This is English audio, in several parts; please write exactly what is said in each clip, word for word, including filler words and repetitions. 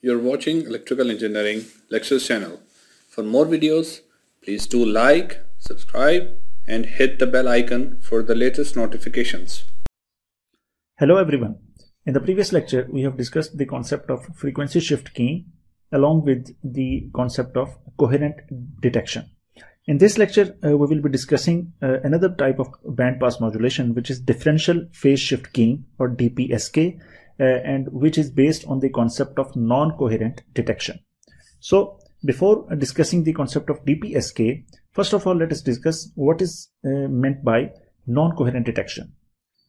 You're watching Electrical Engineering Lectures channel. For more videos, please do like, subscribe and hit the bell icon for the latest notifications. Hello everyone. In the previous lecture, we have discussed the concept of frequency shift keying along with the concept of coherent detection. In this lecture, uh, we will be discussing uh, another type of bandpass modulation, which is differential phase shift keying or D P S K, uh, and which is based on the concept of non-coherent detection. So before discussing the concept of D P S K, first of all, let us discuss what is uh, meant by non-coherent detection.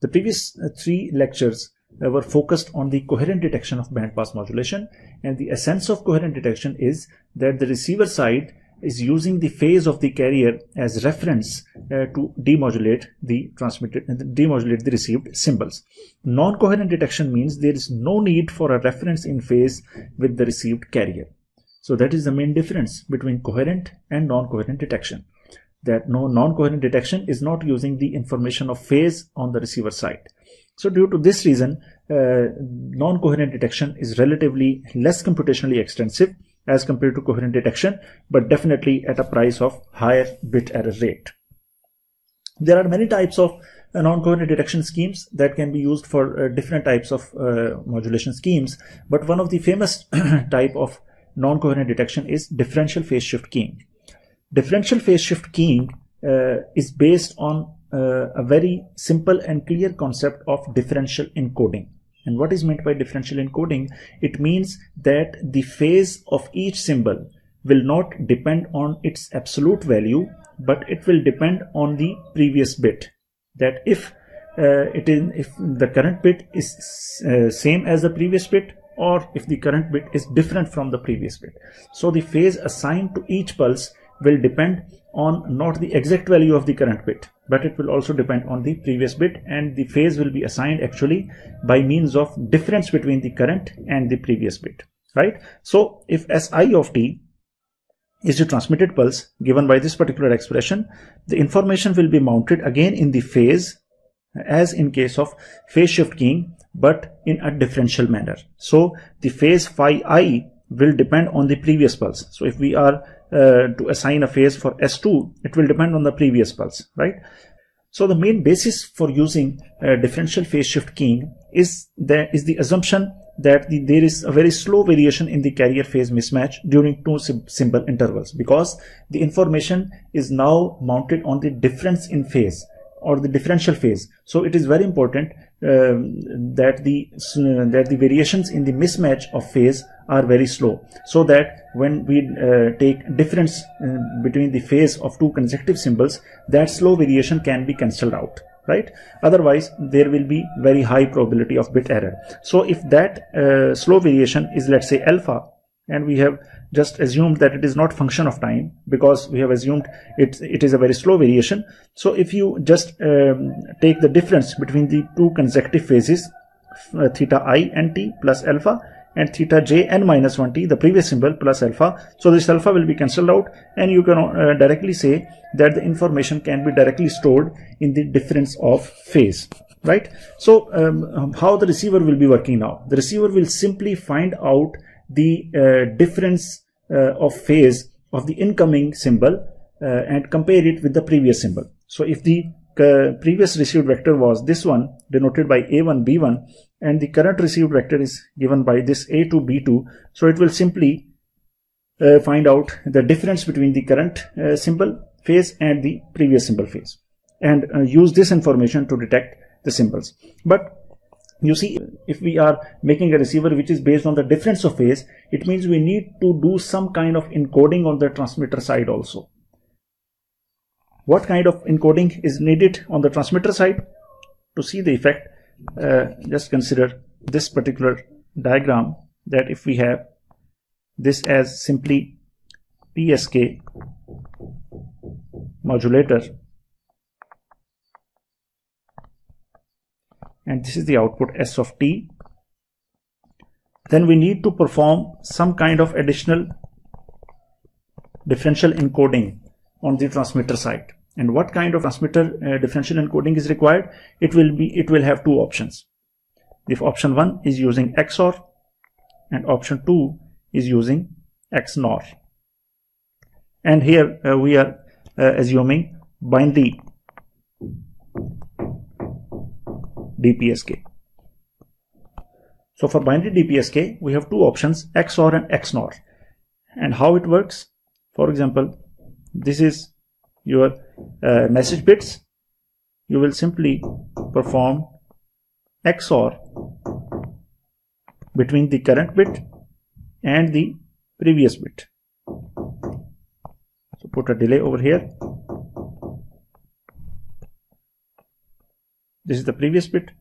The previous uh, three lectures uh, were focused on the coherent detection of bandpass modulation, and the essence of coherent detection is that the receiver side is using the phase of the carrier as reference uh, to demodulate the transmitted and demodulate the received symbols. Non-coherent detection means there is no need for a reference in phase with the received carrier. So that is the main difference between coherent and non-coherent detection. That no non-coherent detection is not using the information of phase on the receiver side. So due to this reason, uh, non-coherent detection is relatively less computationally extensive as compared to coherent detection, but definitely at a price of higher bit error rate. There are many types of uh, non-coherent detection schemes that can be used for uh, different types of uh, modulation schemes, but one of the famous type of non-coherent detection is differential phase shift keying. Differential phase shift keying uh, is based on uh, a very simple and clear concept of differential encoding. And what is meant by differential encoding? It means that the phase of each symbol will not depend on its absolute value, but it will depend on the previous bit. That if uh, it is if the current bit is uh, same as the previous bit, or if the current bit is different from the previous bit. So the phase assigned to each pulse will depend on not the exact value of the current bit, but it will also depend on the previous bit, and the phase will be assigned actually by means of difference between the current and the previous bit, right? So if Si of t is the transmitted pulse given by this particular expression, the information will be mounted again in the phase as in case of phase shift keying, but in a differential manner. So the phase phi I will depend on the previous pulse. So if we are Uh, to assign a phase for S two, it will depend on the previous pulse, right? So the main basis for using uh, differential phase shift keying is that is the assumption that the, there is a very slow variation in the carrier phase mismatch during two symbol intervals, because the information is now mounted on the difference in phase or the differential phase. So it is very important um, that the uh, that the variations in the mismatch of phase are very slow, so that when we uh, take difference uh, between the phase of two consecutive symbols, that slow variation can be cancelled out, right? Otherwise there will be very high probability of bit error. So if that uh, slow variation is, let's say, alpha, and we have just assumed that it is not function of time, because we have assumed it, it is a very slow variation. So if you just um, take the difference between the two consecutive phases, uh, theta I and t plus alpha, and theta j n minus one t, the previous symbol, plus alpha. So this alpha will be cancelled out, and you can uh, directly say that the information can be directly stored in the difference of phase, right? So um, how the receiver will be working now? The receiver will simply find out the uh, difference uh, of phase of the incoming symbol uh, and compare it with the previous symbol. So if the uh, previous received vector was this one, denoted by A one B one, and the current received vector is given by this A two B two, so it will simply uh, find out the difference between the current uh, symbol phase and the previous symbol phase, and uh, use this information to detect the symbols. But you see, if we are making a receiver which is based on the difference of phase, it means we need to do some kind of encoding on the transmitter side also. What kind of encoding is needed on the transmitter side? To see the effect, uh, just consider this particular diagram, that if we have this as simply P S K modulator, and this is the output S of t, then we need to perform some kind of additional differential encoding on the transmitter side. And what kind of transmitter uh, differential encoding is required? It will be it will have two options. If option one is using X O R, and option two is using X NOR. And here uh, we are uh, assuming bindy D P S K. So for binary D P S K, we have two options, X O R and X NOR. And how it works? For example, this is your uh, message bits. You will simply perform X O R between the current bit and the previous bit. So put a delay over here. This is the previous bit.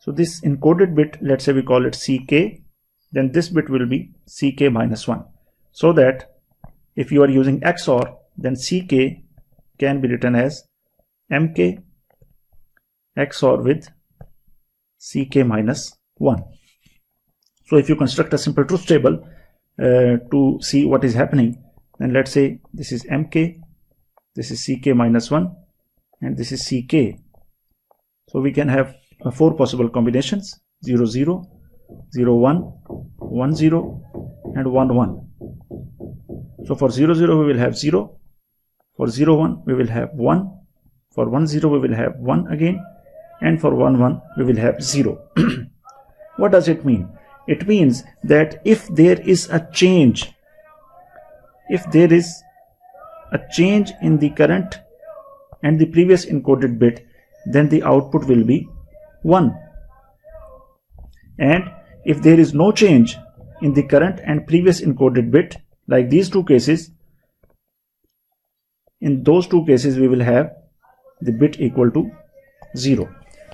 So this encoded bit, let's say we call it C K, then this bit will be C K minus one. So that if you are using X O R, then C K can be written as M K X O R with C K minus one. So if you construct a simple truth table uh, to see what is happening, then let's say this is M K, this is C K minus one, and this is C K. So we can have Uh, four possible combinations: zero zero, zero one, one zero, and one one. So for zero zero we will have zero, for zero one we will have one, for one zero we will have one again, and for one one we will have zero. What does it mean? It means that if there is a change, if there is a change in the current and the previous encoded bit, then the output will be one. And if there is no change in the current and previous encoded bit, like these two cases, in those two cases we will have the bit equal to zero.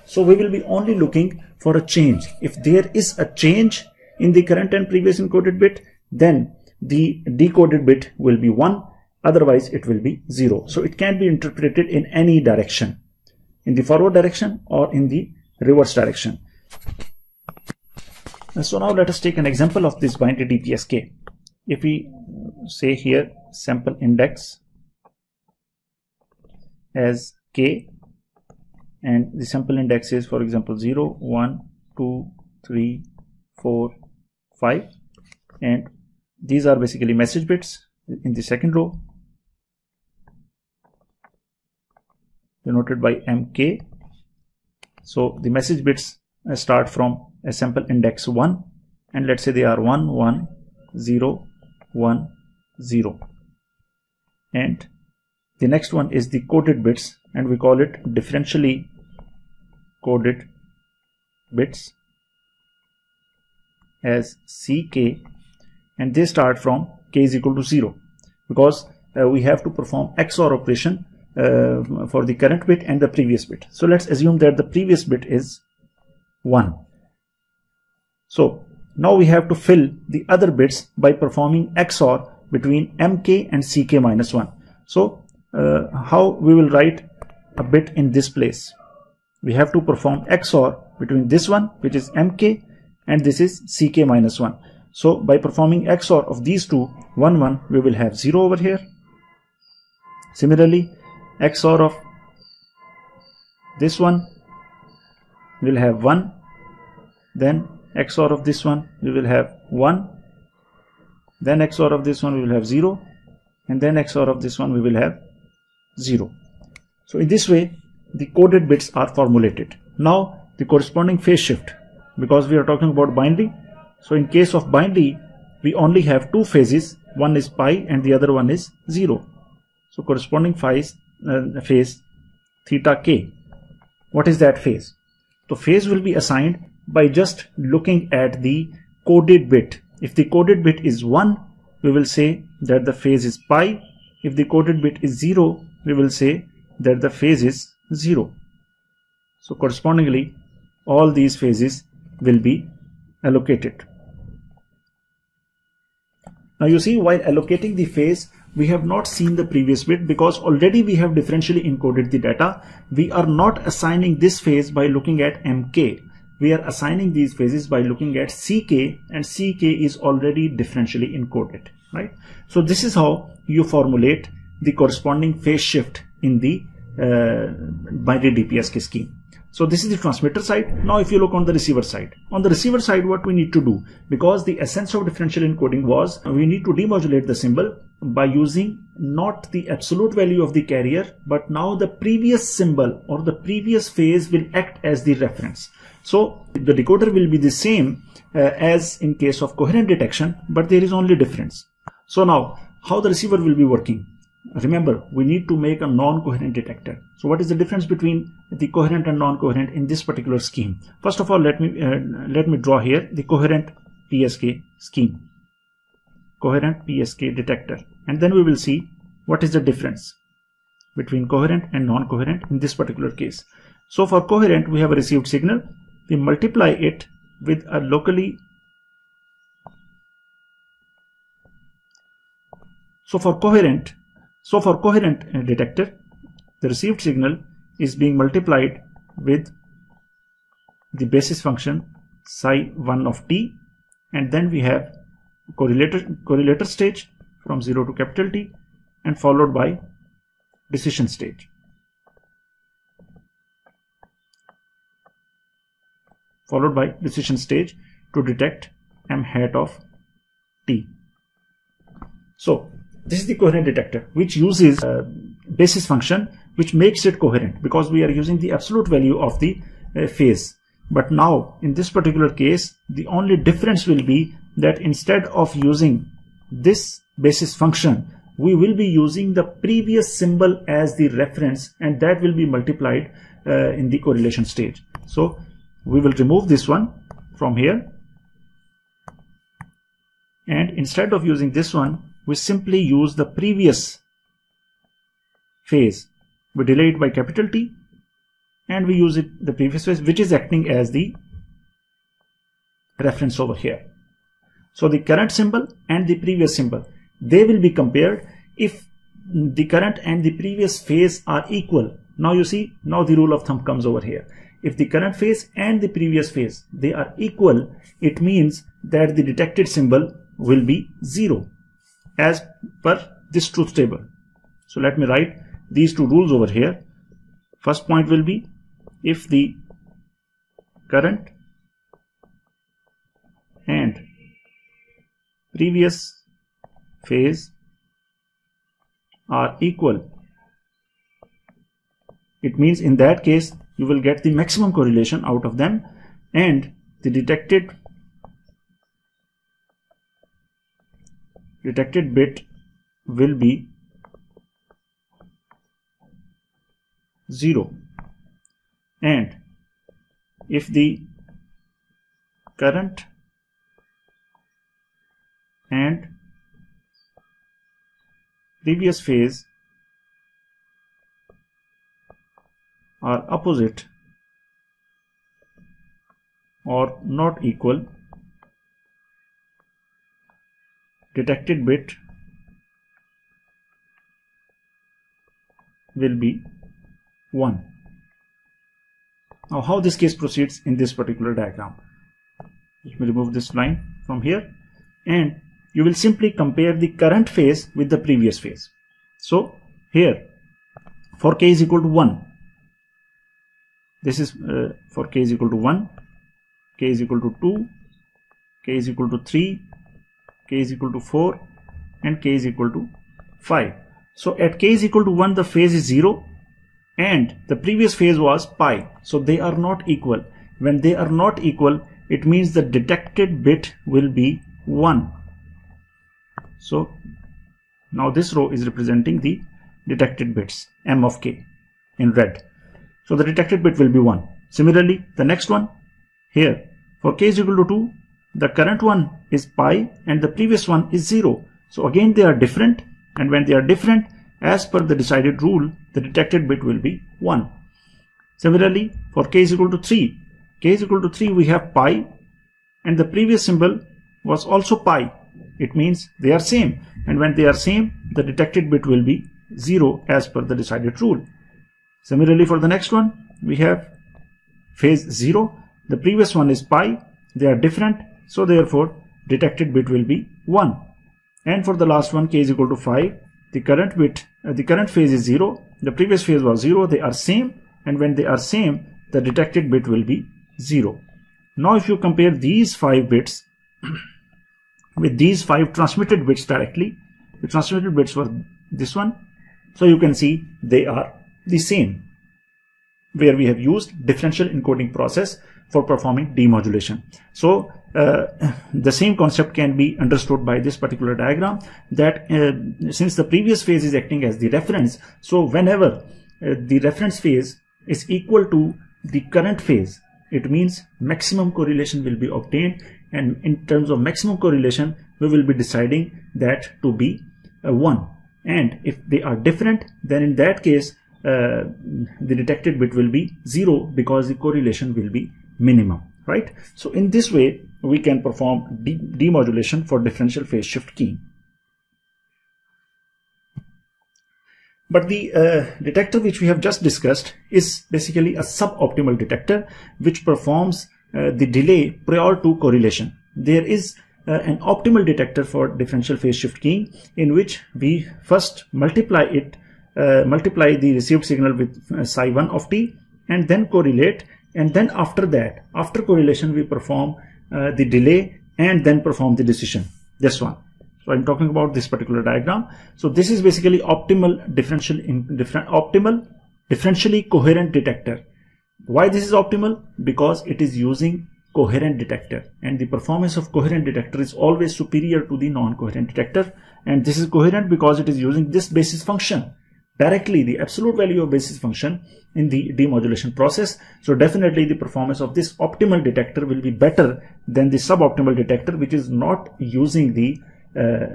So we will be only looking for a change. If there is a change in the current and previous encoded bit, then the decoded bit will be one, otherwise it will be zero. So it can be interpreted in any direction, in the forward direction or in the reverse direction. So now let us take an example of this binary D P S K. If we say here sample index as K, and the sample index is, for example, zero, one, two, three, four, five, and these are basically message bits in the second row, denoted by M K. So the message bits start from a sample index one, and let's say they are one, one, zero, one, zero. And the next one is the coded bits, and we call it differentially coded bits as C K, and they start from K is equal to zero, because uh, we have to perform X O R operation Uh, for the current bit and the previous bit. So let's assume that the previous bit is one. So now we have to fill the other bits by performing X O R between M K and C K minus one. So uh, how we will write a bit in this place? We have to perform X O R between this one, which is M K, and this is C K minus one. So by performing X O R of these two, one one, we will have zero over here. Similarly, X O R of this one will have one, then X O R of this one we will have one, then X O R of this one we will have zero, and then X O R of this one we will have zero. So in this way the coded bits are formulated. Now the corresponding phase shift, because we are talking about binary, so in case of binary we only have two phases, one is pi and the other one is zero. So corresponding phase, uh, phase theta k. What is that phase? So phase will be assigned by just looking at the coded bit. If the coded bit is one, we will say that the phase is pi. If the coded bit is zero, we will say that the phase is zero. So correspondingly, all these phases will be allocated. Now you see, while allocating the phase, we have not seen the previous bit, because already we have differentially encoded the data. We are not assigning this phase by looking at M K. We are assigning these phases by looking at C K, and C K is already differentially encoded, right? So this is how you formulate the corresponding phase shift in the uh, binary D P S K scheme. So this is the transmitter side. Now if you look on the receiver side, on the receiver side, what we need to do, because the essence of differential encoding was we need to demodulate the symbol by using not the absolute value of the carrier, but now the previous symbol or the previous phase will act as the reference. So the decoder will be the same uh, as in case of coherent detection, but there is only difference. So now how the receiver will be working? Remember, we need to make a non-coherent detector. So what is the difference between the coherent and non-coherent in this particular scheme? First of all, let me uh, let me draw here the coherent P S K scheme, coherent P S K detector, and then we will see what is the difference between coherent and non-coherent in this particular case. So for coherent, we have a received signal. We multiply it with a locally. So for coherent. So for coherent detector, the received signal is being multiplied with the basis function psi one of t, and then we have correlator correlator stage from zero to capital T and followed by decision stage. Followed by decision stage to detect m hat of t. So this is the coherent detector, which uses uh, basis function, which makes it coherent because we are using the absolute value of the uh, phase. But now in this particular case, the only difference will be that instead of using this basis function, we will be using the previous symbol as the reference, and that will be multiplied uh, in the correlation stage. So we will remove this one from here, and instead of using this one, we simply use the previous phase. We delay it by capital T and we use it the previous phase, which is acting as the reference over here. So the current symbol and the previous symbol, they will be compared. If the current and the previous phase are equal, now you see, now the rule of thumb comes over here. If the current phase and the previous phase, they are equal, it means that the detected symbol will be zero, as per this truth table. So let me write these two rules over here. First point will be, if the current and previous phase are equal, it means in that case you will get the maximum correlation out of them, and the detected detected bit will be zero. And if the current and previous phase are opposite or not equal, detected bit will be one. Now how this case proceeds in this particular diagram, let me remove this line from here, and you will simply compare the current phase with the previous phase. So here for k is equal to one, this is uh, for k is equal to one, k is equal to two, k is equal to three, k is equal to four, and k is equal to five. So at k is equal to one, the phase is zero and the previous phase was pi. So they are not equal. When they are not equal, it means the detected bit will be one. So now this row is representing the detected bits, m of k in red. So the detected bit will be one. Similarly, the next one here, for k is equal to two, the current one is pi and the previous one is zero. So again they are different, and when they are different, as per the decided rule, the detected bit will be one. Similarly, for k is equal to three, k is equal to three, we have pi and the previous symbol was also pi. It means they are same, and when they are same, the detected bit will be zero as per the decided rule. Similarly, for the next one, we have phase zero, the previous one is pi, they are different, so therefore detected bit will be one. And for the last one, k is equal to five, the current bit uh, the current phase is zero, the previous phase was zero, they are same, and when they are same, the detected bit will be zero. Now if you compare these five bits with these five transmitted bits directly, the transmitted bits were this one, so you can see they are the same, where we have used differential encoding process for performing demodulation. So uh, the same concept can be understood by this particular diagram, that uh, since the previous phase is acting as the reference, so whenever uh, the reference phase is equal to the current phase, it means maximum correlation will be obtained, and in terms of maximum correlation we will be deciding that to be a one, and if they are different, then in that case Uh, the detected bit will be zero because the correlation will be minimum, right? So in this way we can perform de demodulation for differential phase shift keying. But the uh, detector which we have just discussed is basically a suboptimal detector which performs uh, the delay prior to correlation. There is uh, an optimal detector for differential phase shift keying, in which we first multiply it Uh, multiply the received signal with uh, psi one of t, and then correlate, and then after that, after correlation, we perform uh, the delay and then perform the decision, this one. So I'm talking about this particular diagram. So this is basically optimal differential in different optimal differentially coherent detector. Why this is optimal? Because it is using coherent detector, and the performance of coherent detector is always superior to the non-coherent detector, and this is coherent because it is using this basis function directly, the absolute value of basis function in the demodulation process. So definitely the performance of this optimal detector will be better than the suboptimal detector, which is not using the uh,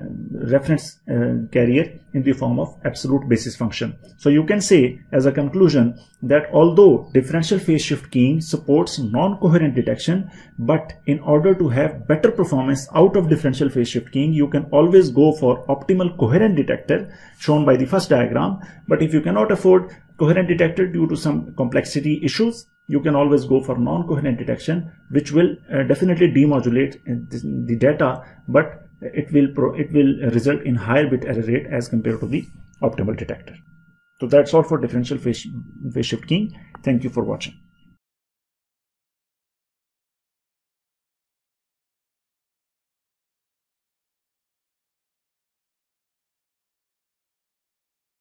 reference uh, carrier in the form of absolute basis function. So you can say as a conclusion that although differential phase shift keying supports non-coherent detection, but in order to have better performance out of differential phase shift keying, you can always go for optimal coherent detector shown by the first diagram. But if you cannot afford coherent detector due to some complexity issues, you can always go for non-coherent detection, which will uh, definitely demodulate the data, but it will pro it will result in higher bit error rate as compared to the optimal detector. So that's all for differential phase, phase shift keying. Thank you for watching.